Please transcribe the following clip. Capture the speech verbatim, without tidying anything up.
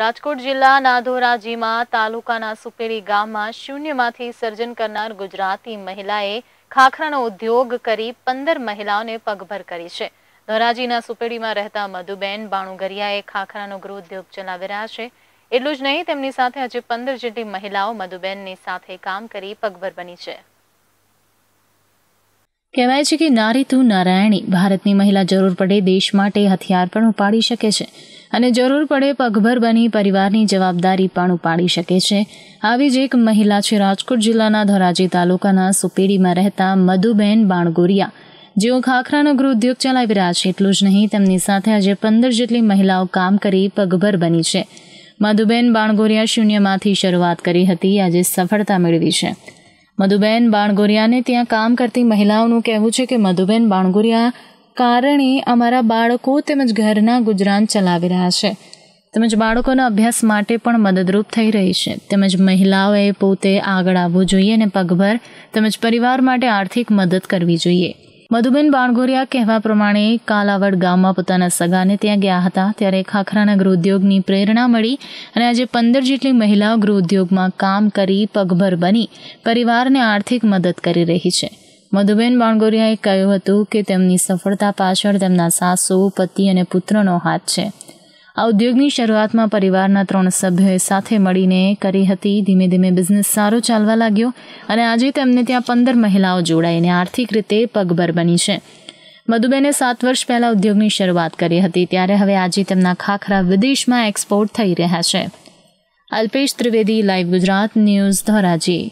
राजकोट जिल्लाना ધોરાજીમાં તાલુકાના સુપેરી ગામમાં શૂન્યમાંથી સર્જન કરનાર ગુજરાતી મહિલાએ ખાખરાનો ઉદ્યોગ કરી પંદર મહિલાઓને પગભર કરી છે। ધોરાજીના સુપેરીમાં રહેતા મધુબેન બાણુગરિયાએ ખાખરાનો ગૃહ ઉદ્યોગ ચલાવી રહ્યા છે। એટલું જ નહીં, તેમની સાથે આજે પંદર જેટલી મહિલાઓ મધુબેનની સાથે કામ કરી પગભર બની છે। કહેવાય છે કે નારી તું નારાયણી, ભારતની મહિલા જરૂર પડે દેશ માટે હથિયાર પણ ઉપાડી શકે છે અને જરૂર પડે પગભર બની પરિવારની જવાબદારી પણ ઉપાડી શકે છે। આવી જ એક મહિલા છે રાજકોટ જિલ્લાના ધોરાજી તાલુકાના સુપેડીમાં રહેતા મધુબેન બાણગોરિયા, જેઓ ખાખરાનો ગૃહ ઉદ્યોગ ચલાવી રહ્યા છે। એટલું જ નહીં, તેમની સાથે આજે પંદર જેટલી મહિલાઓ કામ કરી પગભર બની છે। મધુબેન બાણગોરિયા શૂન્યમાંથી શરૂઆત કરી હતી, આજે સફળતા મેળવી છે। મધુબેન બાણગોરિયાને ત્યાં કામ કરતી મહિલાઓનું કહેવું છે કે મધુબેન બાણગોરિયા કારણે અમારા બાળકો તેમજ ઘરના ગુજરાન ચલાવી રહ્યા છે, તેમજ બાળકોના અભ્યાસ માટે પણ મદદરૂપ થઈ રહી છે। તેમજ મહિલાઓએ પોતે આગળ આવવું જોઈએ અને પગભર તેમજ પરિવાર માટે આર્થિક મદદ કરવી જોઈએ। મધુબેન બાણગોરિયા કહેવા પ્રમાણે કાલાવડ ગામમાં પોતાના સગાને ત્યાં ગયા હતા, ત્યારે ખાખરાના ગૃહ ઉદ્યોગની પ્રેરણા મળી અને આજે પંદર જેટલી મહિલાઓ ગૃહ ઉદ્યોગમાં કામ કરી પગભર બની પરિવારને આર્થિક મદદ કરી રહી છે। મધુબેન બાણગોરિયાએ કહ્યું હતું કે તેમની સફળતા પાછળ તેમના સાસુ, પતિ અને પુત્રનો હાથ છે। આ ઉદ્યોગની શરૂઆતમાં પરિવારના ત્રણ સભ્યોએ સાથે મળીને કરી હતી। ધીમે ધીમે બિઝનેસ સારો ચાલવા લાગ્યો અને આજે તેમને ત્યાં પંદર મહિલાઓ જોડાઈને આર્થિક રીતે પગભર બની છે। મધુબેને સાત વર્ષ પહેલાં ઉદ્યોગની શરૂઆત કરી હતી, ત્યારે હવે આજે તેમના ખાખરા વિદેશમાં એક્સપોર્ટ થઈ રહ્યા છે। Alpesh Trivedi, live Gujarat news, Dhoraji.